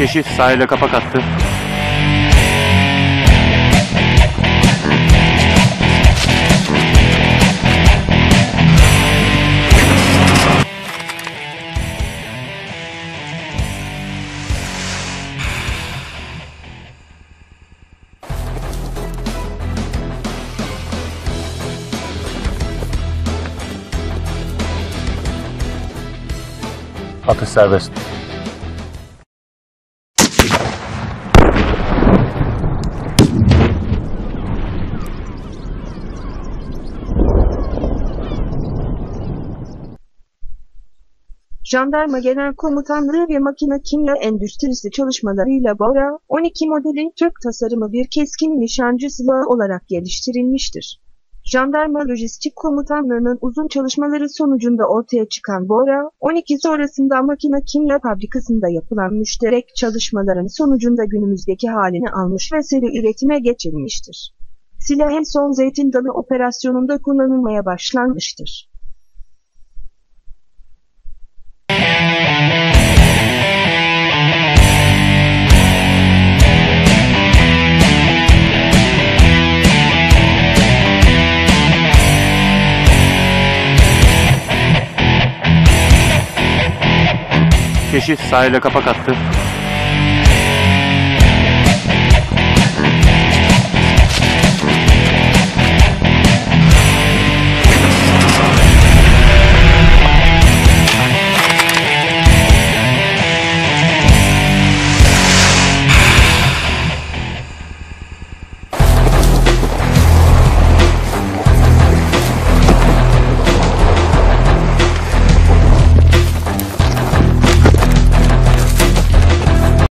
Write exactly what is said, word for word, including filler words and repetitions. keşif sahile kapak attı. Atış serbest. Jandarma Genel Komutanlığı ve Makina Kimya Endüstrisi çalışmalarıyla BORA on iki modeli Türk tasarımı bir keskin nişancı silahı olarak geliştirilmiştir. Jandarma Lojistik Komutanlığı'nın uzun çalışmaları sonucunda ortaya çıkan BORA on iki sonrasında Makina Kimya Fabrikası'nda yapılan müşterek çalışmaların sonucunda günümüzdeki halini almış ve seri üretime geçilmiştir. Silah en son Zeytin Dalı operasyonunda kullanılmaya başlanmıştır. Keşif sahile kapak attı.